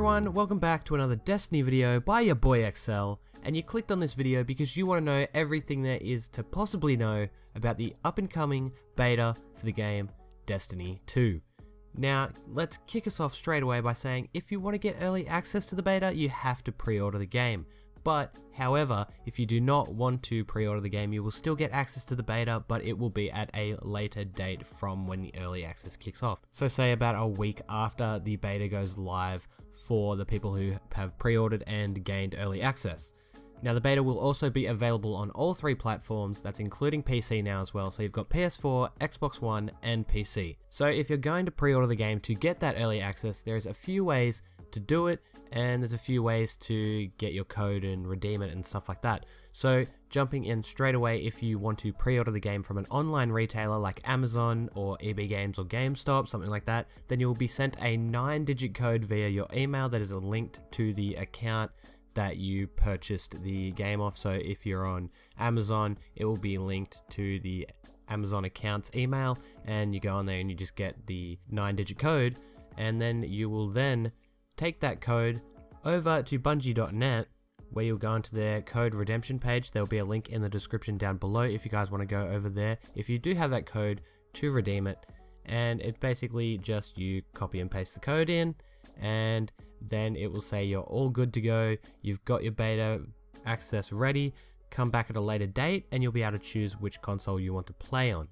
everyone, welcome back to another Destiny video by your boy Excel, and you clicked on this video because you want to know everything there is to possibly know about the up and coming beta for the game Destiny 2. Now let's kick us off straight away by saying if you want to get early access to the beta you have to pre-order the game. But however, if you do not want to pre-order the game, you will still get access to the beta, but it will be at a later date from when the early access kicks off. So say about a week after the beta goes live for the people who have pre-ordered and gained early access. Now the beta will also be available on all three platforms, that's including PC now as well, so you've got PS4, Xbox One and PC. So if you're going to pre-order the game to get that early access, there's a few ways to do it, and there's a few ways to get your code and redeem it and stuff like that. So jumping in straight away, if you want to pre-order the game from an online retailer like Amazon or EB Games or GameStop, something like that, then you'll be sent a 9-digit code via your email that is linked to the account that you purchased the game off. So if you're on Amazon, it will be linked to the Amazon account's email, and you go on there and you just get the 9-digit code, and then you will then take that code over to bungie.net, where you'll go onto their code redemption page. There'll be a link in the description down below if you guys want to go over there, if you do have that code, to redeem it. And it's basically just you copy and paste the code in, and then it will say you're all good to go, you've got your beta access ready, come back at a later date and you'll be able to choose which console you want to play on.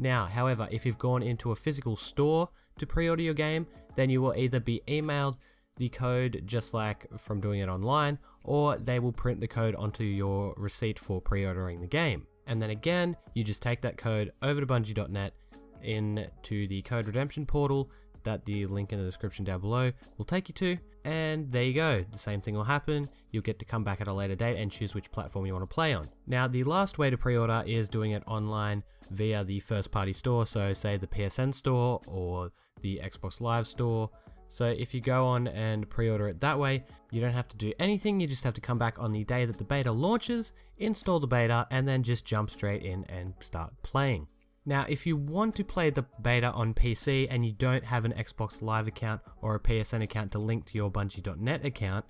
Now however, if you've gone into a physical store to pre-order your game, then you will either be emailed the code just like from doing it online, or they will print the code onto your receipt for pre-ordering the game. And then again, you just take that code over to bungie.net into the code redemption portal that the link in the description down below will take you to, and there you go, the same thing will happen. You'll get to come back at a later date and choose which platform you want to play on. Now the last way to pre-order is doing it online via the first party store, so say the PSN store or the Xbox Live store. So if you go on and pre-order it that way, you don't have to do anything, you just have to come back on the day that the beta launches, install the beta, and then just jump straight in and start playing. Now if you want to play the beta on PC and you don't have an Xbox Live account or a PSN account to link to your bungie.net account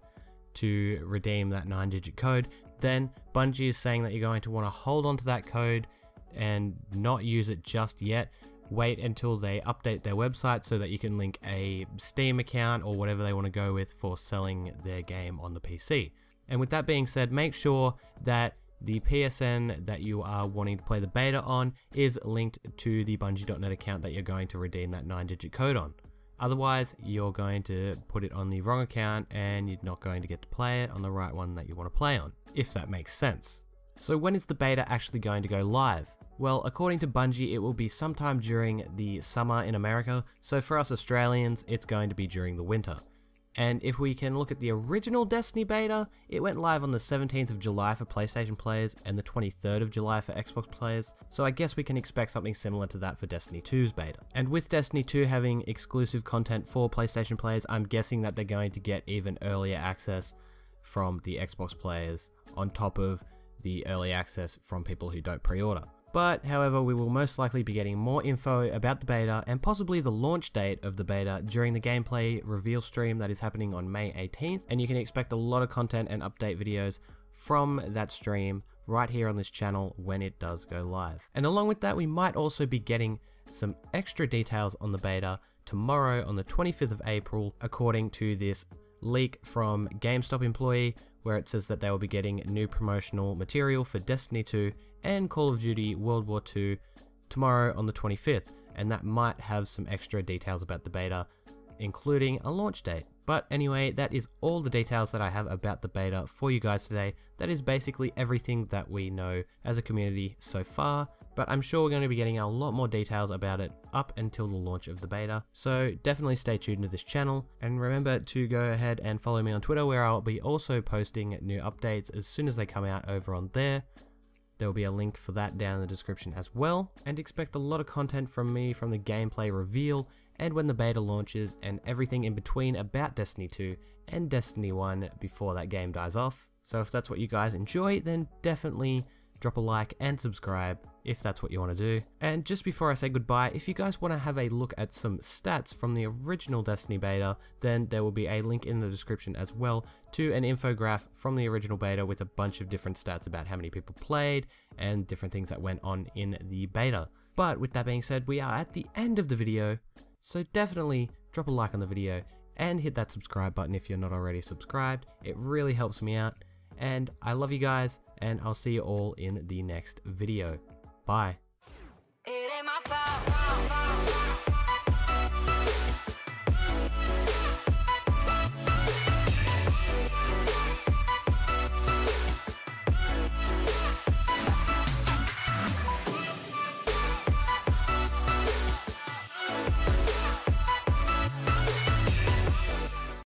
to redeem that 9-digit code, then Bungie is saying that you're going to want to hold on to that code and not use it just yet. Wait until they update their website so that you can link a Steam account or whatever they want to go with for selling their game on the PC. And with that being said, make sure that the PSN that you are wanting to play the beta on is linked to the bungie.net account that you're going to redeem that 9-digit code on. Otherwise, you're going to put it on the wrong account and you're not going to get to play it on the right one that you want to play on, if that makes sense. So when is the beta actually going to go live? Well, according to Bungie, it will be sometime during the summer in America, so for us Australians, it's going to be during the winter. And if we can look at the original Destiny beta, it went live on the 17th of July for PlayStation players and the 23rd of July for Xbox players, so I guess we can expect something similar to that for Destiny 2's beta. And with Destiny 2 having exclusive content for PlayStation players, I'm guessing that they're going to get even earlier access from the Xbox players on top of the early access from people who don't pre-order. But however, we will most likely be getting more info about the beta and possibly the launch date of the beta during the gameplay reveal stream that is happening on May 18th, and you can expect a lot of content and update videos from that stream right here on this channel when it does go live. And along with that, we might also be getting some extra details on the beta tomorrow on the 25th of April, according to this leak from GameStop employee, where it says that they will be getting new promotional material for Destiny 2 and Call of Duty World War II tomorrow on the 25th, and that might have some extra details about the beta, including a launch date. But anyway, that is all the details that I have about the beta for you guys today. That is basically everything that we know as a community so far, but I'm sure we're going to be getting a lot more details about it up until the launch of the beta. So definitely stay tuned to this channel, and remember to go ahead and follow me on Twitter, where I'll be also posting new updates as soon as they come out over on there. There will be a link for that down in the description as well, and expect a lot of content from me from the gameplay reveal and when the beta launches and everything in between about Destiny 2 and Destiny 1 before that game dies off. So if that's what you guys enjoy, then definitely drop a like and subscribe if that's what you want to do. And just before I say goodbye, if you guys want to have a look at some stats from the original Destiny beta, then there will be a link in the description as well to an infographic from the original beta with a bunch of different stats about how many people played and different things that went on in the beta. But with that being said, we are at the end of the video, so definitely drop a like on the video and hit that subscribe button if you're not already subscribed. It really helps me out, and I love you guys, and I'll see you all in the next video. Bye. It ain't my fault.